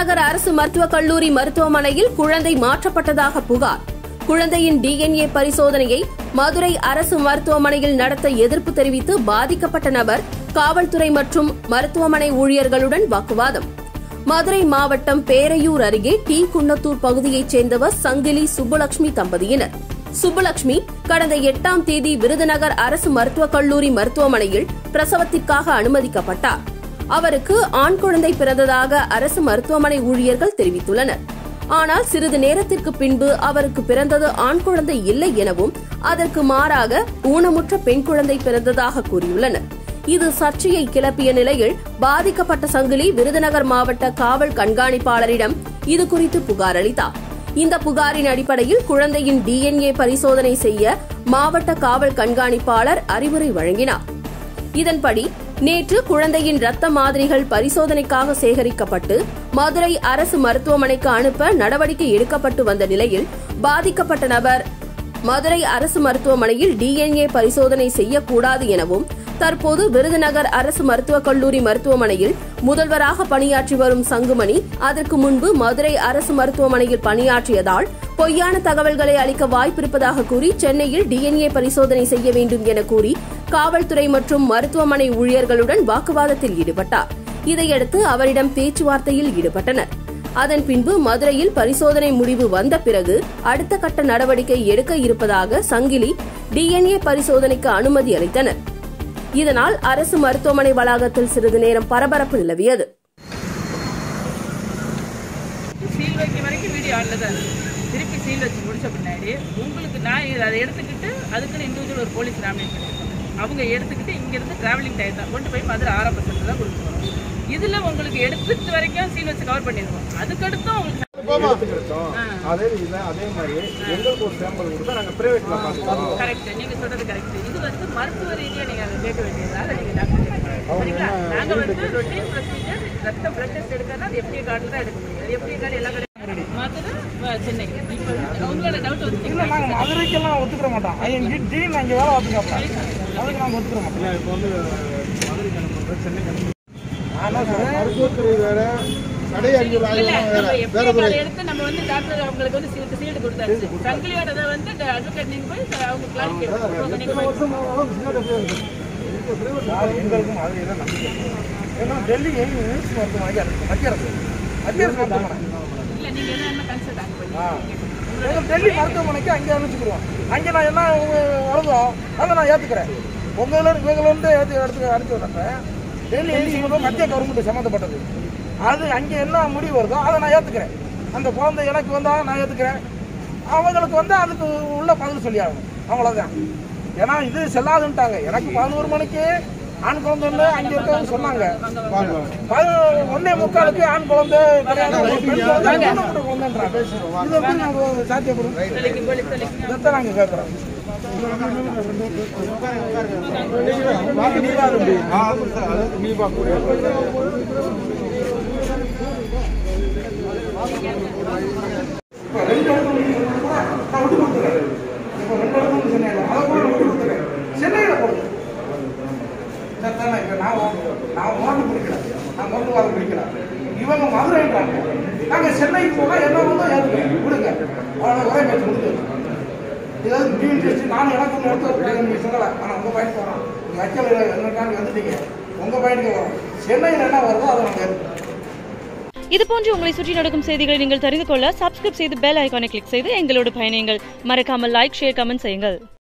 விருதுநகர் அரசு மருத்துவக் கல்லூரி மருத்துவமனையில் குழந்தை மாற்றப்பட்டதாக புகார். குழந்தையின் DNA பரிசோதனையை மதுரை அரசு மருத்துவமனையில் நடத்த எதிர்ப்பு தெரிவித்து பாதிக்கப்பட்ட நபர் காவல்துறை மற்றும் மருத்துவமனை ஊழியர்களுடன் வாக்குவாதம். மதுரை மாவட்டம் பேரையூர் அருகே டீக்குன்னத்தூர் பகுதியைச் சேர்ந்தவர் சங்கிலி சுப்புலட்சுமி தம்பதியினர். சுப்புலட்சுமி கடந்த 8ஆம் தேதி விருதுநகர் அரசு மருத்துவக் கல்லூரி மருத்துவமனையில் பிரசவத்திற்காக அனுமதிக்கப்பட்டார். அவருக்கு ஆண் குழந்தை பிறந்ததாக அரசு மருத்துவமனை ஊழியர்கள் தெரிவித்துள்ளனர். ஆனால் சிறிது நேரத்திற்கு பின்பு அவருக்கு பிறந்தது ஆண் குழந்தை இல்லை எனவும் அதற்கு மாறாக ஊனமுற்ற பெண் குழந்தை பிறந்ததாக கூறியுள்ளனர். இது சர்ச்சையை கிளப்பிய நிலையில் பாதிக்கப்பட்ட சங்கிலி விருதுநகர் மாவட்ட காவல் கண்காணிப்பாளரிடம் இதுகுறித்து புகார் அளித்தார். இந்த புகாரின் அடிப்படையில் குழந்தையின் DNA பரிசோதனை செய்ய மாவட்ட காவல் கண்காணிப்பாளர் அறிவுரை வழங்கினார். இதன்படி நேற்று குழந்தையின் இரத்த மாதிரிகள் பரிசோதனைக்காக சேகரிக்கப்பட்டு மதுரை அரசு மருத்துவமனைக்கு அனுப்ப நடவடிக்கை எடுக்கப்பட்டு வந்த நிலையில் பாதிக்கப்பட்ட நபர் மதுரை அரசு மருத்துவமனையில் DNA பரிசோதனை செய்யக்கூடாது எனவும் தற்போது விருதுநகர் அரசு மருத்துவக் கல்லூரி மருத்துவமனையில் முதல்வராக பணியாற்றி வரும் சங்குமணி அதற்கு முன்பு மதுரை அரசு மருத்துவமனையில் பணியாற்றியதால் பொய்யான தகவல்களை அளிக்க வாய்ப்பிருப்பதாக கூறி சென்னையில் DNA பரிசோதனை செய்ய வேண்டும் என கூறி காவல்துறை மற்றும் மருத்துவமனை ஊழியர்களுடன் வாக்குவாதத்தில் ஈடுபட்டார். இதையடுத்து அவரிடம் பேச்சுவார்த்தையில் ஈடுபட்டனர். அதன் பின்பு மதுரையில் பரிசோதனை முடிவு வந்த பிறகு அடுத்த கட்ட நடவடிக்கை எடுக்க இருப்பதாக சங்கிலி DNA பரிசோதனைக்கு அனுமதி அளித்தனர். இதனால் அரசு மருத்துவமனை வளாகத்தில் சிறிது நேரம் பரபரப்பு நிலவியது. அவங்க எடுத்துக்கிட்டு இங்கேருந்து ட்ராவலிங் டயர் தான் கொண்டு போய் மதுரை ஆறாம் பட்சத்தில் தான் கொடுத்து போகிறோம். இதில் உங்களுக்கு எடுத்துட்டு வரைக்கும் சீல் வச்சு கவர் பண்ணிடுவோம். அதுக்கடுத்தும் அவங்களுக்கு கரெக்டு. நீங்கள் சொல்கிறது கரெக்டு. இது வந்து மருத்துவ ரீதியாக நீங்கள் அதை கேட்க வேண்டியதுனால நீங்கள் டாக்டர் சரிங்களா? நாங்கள் வந்து ரொட்டீன் ப்ரொசீஜர் ரத்தம் பிளட் டெஸ்ட் எடுக்கிறதுனா அது எப்படி கார்டில் தான் எடுக்க முடியும். அது எப்படி கார்டு எல்லா கடையும் மதுரை சென்னை இப்போ அவங்களோட டவுட் வந்து இல்லை. நாங்கள் மதுரைக்கெல்லாம் ஒத்துக்கிற மாட்டோம். டீன் நாங்கள் வேலை பார்த்துக்கோங்க. மருத்துவமனைக்கு அங்கே அனுப்பிச்சுக்கிறோம். அங்கே நான் என்ன வருதோ அதை நான் ஏற்றுக்கிறேன். பொங்கலூர் இவங்களோட அடுத்து வரப்ப டெல்லி எல்லிங்களோ மத்திய கவர்மெண்ட் சம்மந்தப்பட்டது. அது அங்கே என்ன முடிவு வருதோ அதை நான் ஏற்றுக்கிறேன். அந்த குழந்தை எனக்கு வந்தால் நான் ஏற்றுக்கிறேன். அவங்களுக்கு வந்தால் அதுக்கு உள்ள பதில் சொல்லி ஆகணும். அவ்வளோதான். ஏன்னா இது செல்லாதுன்ட்டாங்க. எனக்கு 11 மணிக்கு ஆண் குழந்தை வந்து அங்கே இருக்கவங்க சொன்னாங்க. 1:45க்கு ஆண் குழந்தை சாத்தியப்படும். இதைத்தான் நாங்கள் கேட்குறோம். சென்னையில போடுது. நான் மோட்டு வாரம் பிடிக்கிறேன். இவங்க மதுரை நாங்கள் சென்னைக்கு போனா என்ன கொடுங்க. அவ்வளோ ஒரே பேச்சு கொடுத்து ஏதாவது டீன் டெஸ்ட் நானும் எனக்கும் நடத்துறேன். நீங்கள் சொல்லலை. ஆனால் உங்கள் பையனுக்கு வரோம். நீங்கள் அச்சல் என்னக்கான்னு வந்துட்டீங்க. உங்கள் பையனுக்கு வரோம். சென்னையில் என்ன வருதோ அதை நாங்கள் ஏற்போம். இது போன்று உங்களை சுற்றி நடக்கும் செய்திகளை நீங்கள் தெரிந்து கொள்ள சப்ஸ்கிரைப் செய்து பெல் ஐக்கானை கிளிக் செய்து எங்களோட பயணியுங்கள். மறக்காமல் லைக், ஷேர், கமெண்ட் செய்யுங்கள்.